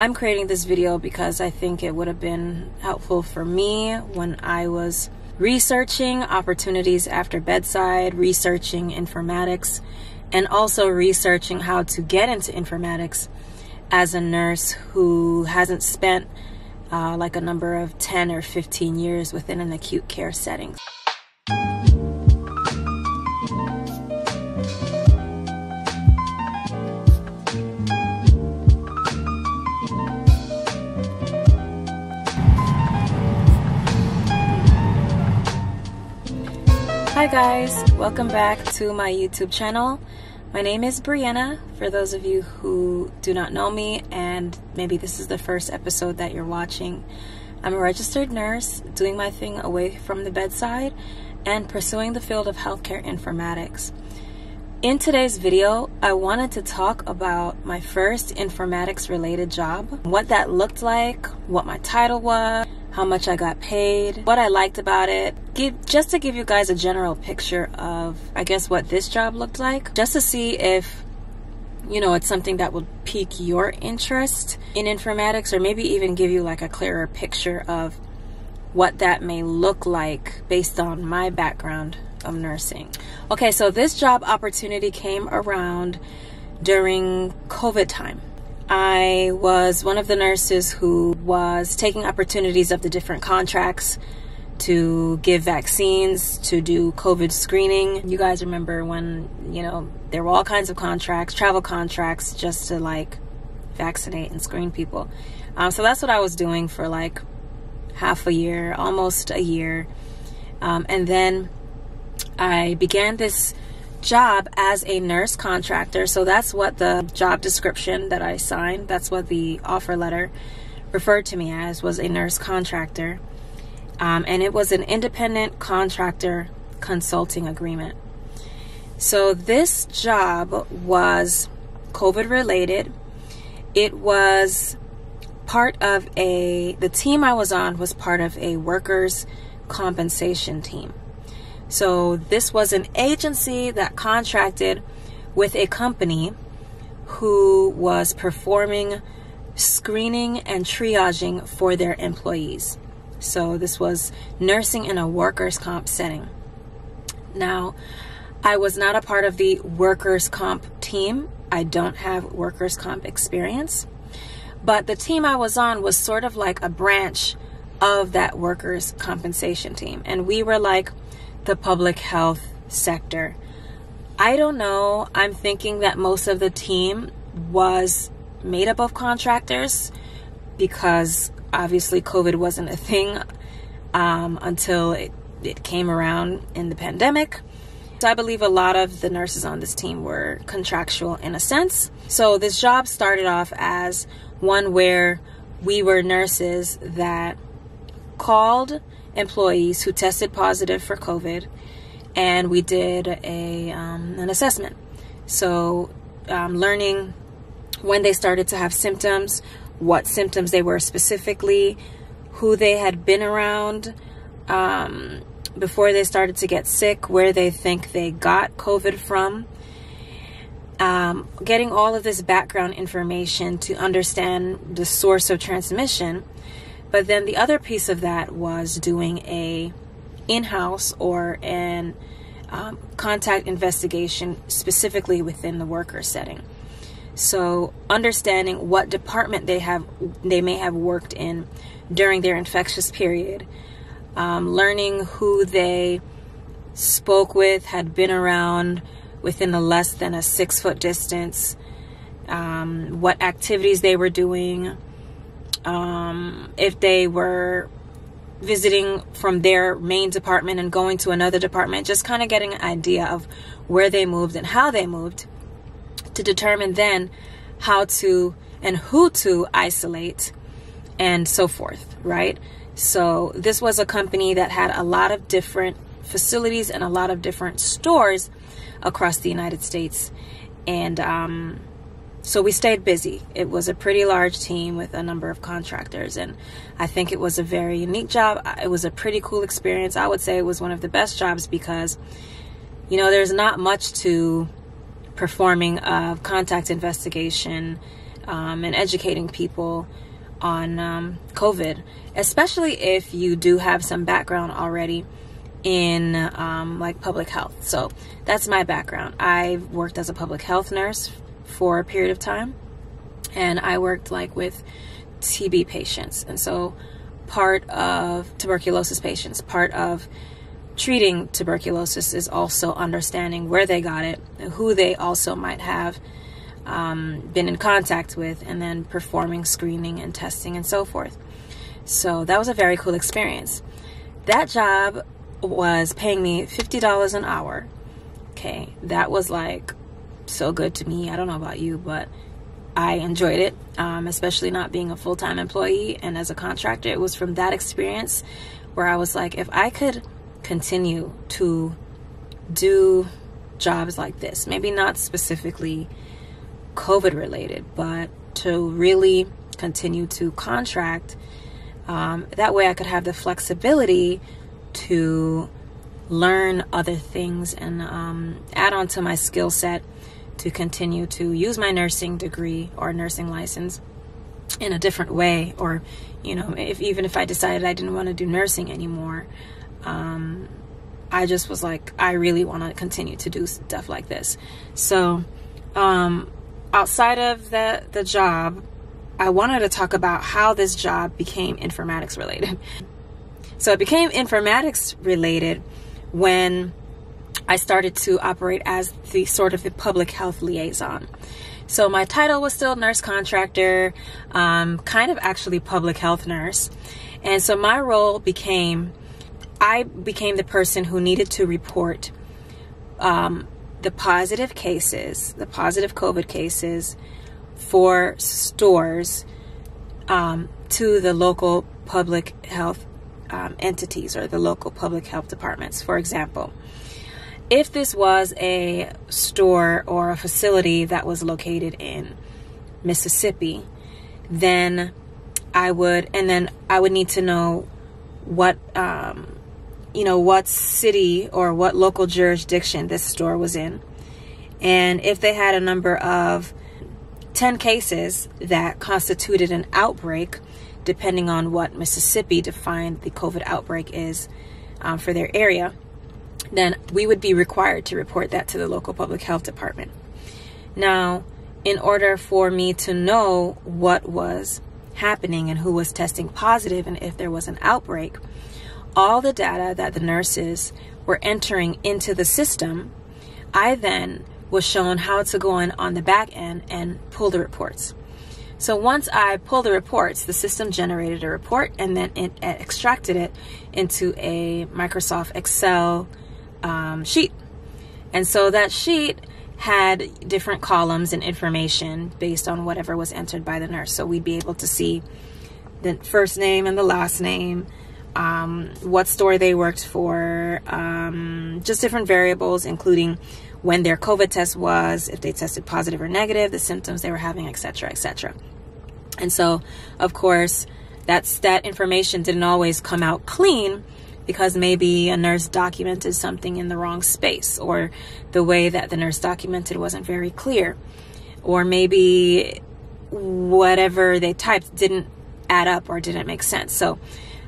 I'm creating this video because I think it would have been helpful for me when I was researching opportunities after bedside, researching informatics, and also researching how to get into informatics as a nurse who hasn't spent like a number of 10 or 15 years within an acute care setting. Hi guys, welcome back to my YouTube channel. My name is Brianna, for those of you who do not know me, and maybe this is the first episode that you're watching. I'm a registered nurse, doing my thing away from the bedside, and pursuing the field of healthcare informatics. In today's video, I wanted to talk about my first informatics related job, what that looked like, what my title was, how much I got paid, what I liked about it, just to give you guys a general picture of, I guess, what this job looked like, just to see if, you know, it's something that would pique your interest in informatics, or maybe even give you like a clearer picture of what that may look like based on my background of nursing. Okay, so this job opportunity came around during COVID time. I was one of the nurses who was taking opportunities of the different contracts to give vaccines, to do COVID screening. You guys remember when, you know, there were all kinds of contracts, travel contracts, just to like vaccinate and screen people. So that's what I was doing for like half a year, almost a year. And then I began this job as a nurse contractor. So that's what the job description that I signed, that's what the offer letter referred to me as, was a nurse contractor. And it was an independent contractor consulting agreement. So this job was COVID related. It was part of the team I was on was part of a workers' compensation team. So this was an agency that contracted with a company who was performing screening and triaging for their employees. So this was nursing in a workers' comp setting. Now, I was not a part of the workers' comp team. I don't have workers' comp experience, but the team I was on was sort of like a branch of that workers' compensation team. And we were like the public health sector. I don't know, I'm thinking that most of the team was made up of contractors because obviously COVID wasn't a thing until it came around in the pandemic. So I believe a lot of the nurses on this team were contractual in a sense. So this job started off as one where we were nurses that called employees who tested positive for COVID, and we did a an assessment. So learning when they started to have symptoms, what symptoms they were specifically, who they had been around before they started to get sick, where they think they got COVID from, getting all of this background information to understand the source of transmission. But then the other piece of that was doing a in-house or an contact investigation specifically within the worker setting. So understanding what department they may have worked in during their infectious period, learning who they spoke with, had been around within the less than a 6-foot distance, what activities they were doing, if they were visiting from their main department and going to another department, just kind of getting an idea of where they moved and how they moved to determine then how to and who to isolate and so forth, right? So this was a company that had a lot of different facilities and a lot of different stores across the United States. And so we stayed busy. It was a pretty large team with a number of contractors, and I think it was a very unique job. It was a pretty cool experience. I would say it was one of the best jobs because, you know, there's not much to performing a contact investigation, and educating people on COVID, especially if you do have some background already in like public health. So that's my background. I've worked as a public health nurse for a period of time, and I worked like with TB patients, and so part of tuberculosis patients, part of treating tuberculosis is also understanding where they got it and who they also might have been in contact with, and then performing screening and testing and so forth. So that was a very cool experience. That job was paying me $50 an hour. Okay, that was like so good to me. I don't know about you, but I enjoyed it, especially not being a full-time employee and as a contractor. It was from that experience where I was like, if I could continue to do jobs like this, maybe not specifically COVID related, but to really continue to contract, that way I could have the flexibility to learn other things and add on to my skill set to continue to use my nursing degree or nursing license in a different way. Or, you know, even if I decided I didn't want to do nursing anymore, I just was like, I really want to continue to do stuff like this. So outside of the job, I wanted to talk about how this job became informatics related. So it became informatics related when I started to operate as the sort of the public health liaison. So my title was still nurse contractor, kind of actually public health nurse. And so my role became, I became the person who needed to report the positive cases, the positive COVID cases for stores to the local public health entities or the local public health departments. For example, if this was a store or a facility that was located in Mississippi, then I would need to know what, you know, what city or what local jurisdiction this store was in. And if they had a number of 10 cases that constituted an outbreak, depending on what Mississippi defined the COVID outbreak is for their area, then we would be required to report that to the local public health department. Now, in order for me to know what was happening and who was testing positive and if there was an outbreak, all the data that the nurses were entering into the system, I then was shown how to go in on the back end and pull the reports. So once I pulled the reports, the system generated a report, and then it extracted it into a Microsoft Excel sheet. And so that sheet had different columns and information based on whatever was entered by the nurse. So we'd be able to see the first name and the last name, what store they worked for, just different variables, including when their COVID test was, if they tested positive or negative, the symptoms they were having, etc., etc. And so, of course, that information didn't always come out clean, because maybe a nurse documented something in the wrong space, or the way that the nurse documented wasn't very clear, or maybe whatever they typed didn't add up or didn't make sense. So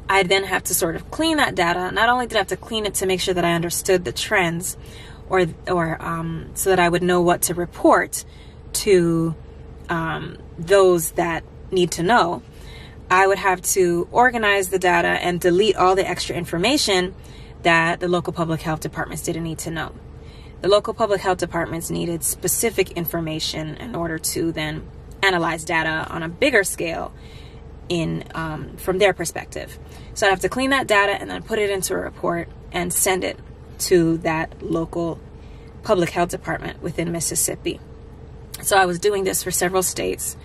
I then have to sort of clean that data. Not only did I have to clean it to make sure that I understood the trends, or so that I would know what to report to those that need to know, I would have to organize the data and delete all the extra information that the local public health departments didn't need to know. The local public health departments needed specific information in order to then analyze data on a bigger scale in from their perspective. So I'd have to clean that data and then put it into a report and send it to that local public health department within Mississippi. So I was doing this for several states,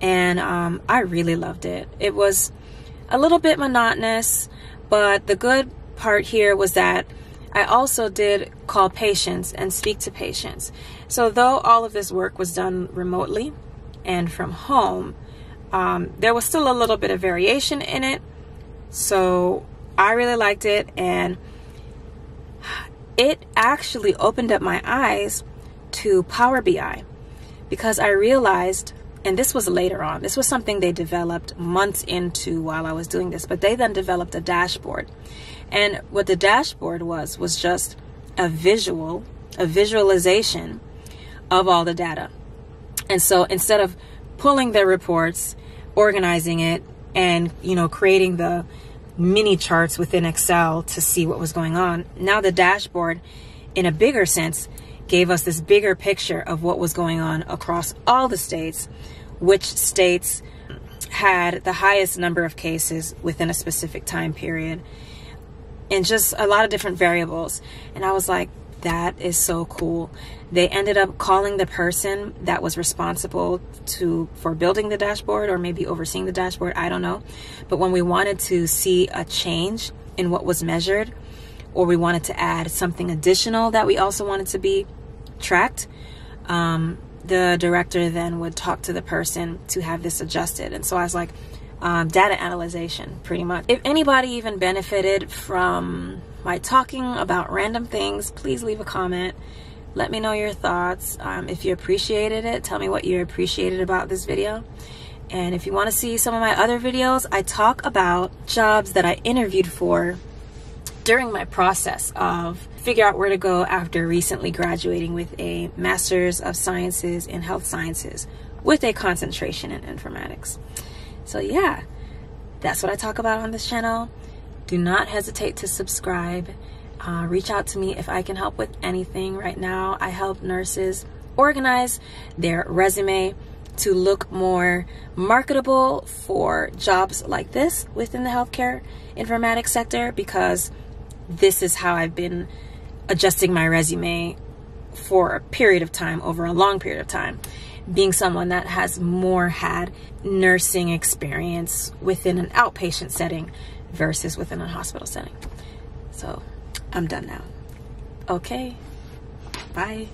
and I really loved it. It was a little bit monotonous, but the good part here was that I also did call patients and speak to patients. So though all of this work was done remotely and from home, there was still a little bit of variation in it. So I really liked it, and it actually opened up my eyes to Power BI, because I realized And this was later on. This was something they developed months into while I was doing this, but they then developed a dashboard. And what the dashboard was just a visualization of all the data. And so instead of pulling their reports, organizing it, and creating the mini charts within Excel to see what was going on, now the dashboard, in a bigger sense, gave us this bigger picture of what was going on across all the states, which states had the highest number of cases within a specific time period, and just a lot of different variables. And I was like, that is so cool. They ended up calling the person that was responsible for building the dashboard, or maybe overseeing the dashboard, I don't know. But when we wanted to see a change in what was measured, or we wanted to add something additional that we also wanted to be tracked, the director then would talk to the person to have this adjusted. And so I was like, data analyzation, pretty much. If anybody even benefited from my talking about random things, please leave a comment. Let me know your thoughts. If you appreciated it, tell me what you appreciated about this video. And if you want to see some of my other videos, I talk about jobs that I interviewed for during my process of figure out where to go after recently graduating with a Master's of Sciences in Health Sciences with a concentration in informatics. So yeah, that's what I talk about on this channel. Do not hesitate to subscribe. Reach out to me if I can help with anything. Right now, I help nurses organize their resume to look more marketable for jobs like this within the healthcare informatics sector, because this is how I've been adjusting my resume for a period of time, over a long period of time, being someone that has had nursing experience within an outpatient setting versus within a hospital setting. So I'm done now. Okay, bye.